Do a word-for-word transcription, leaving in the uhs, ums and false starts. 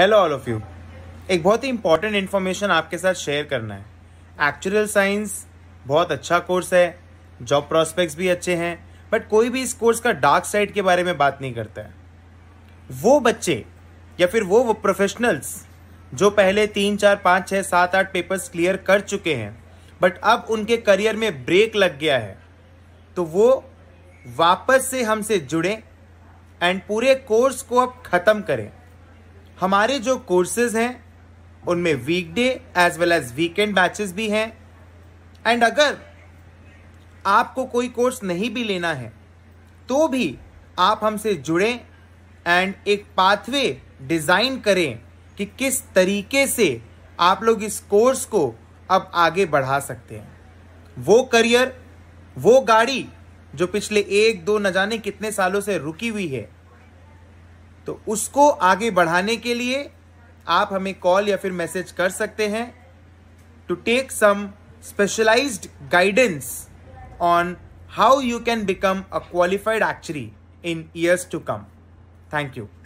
Hello all of you, एक बहुत ही important information आपके साथ शेयर करना है। एक्चुअल साइंस बहुत अच्छा कोर्स है, जॉब प्रॉस्पेक्ट्स भी अच्छे हैं, बट कोई भी इस कोर्स का डार्क साइड के बारे में बात नहीं करता है। वो बच्चे या फिर वो, वो प्रोफेशनल्स जो पहले तीन चार पाँच छः सात आठ पेपर्स क्लियर कर चुके हैं बट अब उनके करियर में ब्रेक लग गया है, तो वो वापस से हमसे जुड़ें एंड पूरे कोर्स को अब ख़त्म करें। हमारे जो कोर्सेज हैं उनमें weekday as well as weekend batches भी हैं, एंड अगर आपको कोई कोर्स नहीं भी लेना है तो भी आप हमसे जुड़ें एंड एक पाथवे डिज़ाइन करें कि किस तरीके से आप लोग इस कोर्स को अब आगे बढ़ा सकते हैं। वो करियर, वो गाड़ी जो पिछले एक दो न जाने कितने सालों से रुकी हुई है, तो उसको आगे बढ़ाने के लिए आप हमें कॉल या फिर मैसेज कर सकते हैं to take some specialised guidance on how you can become a qualified actuary in years to come. Thank you.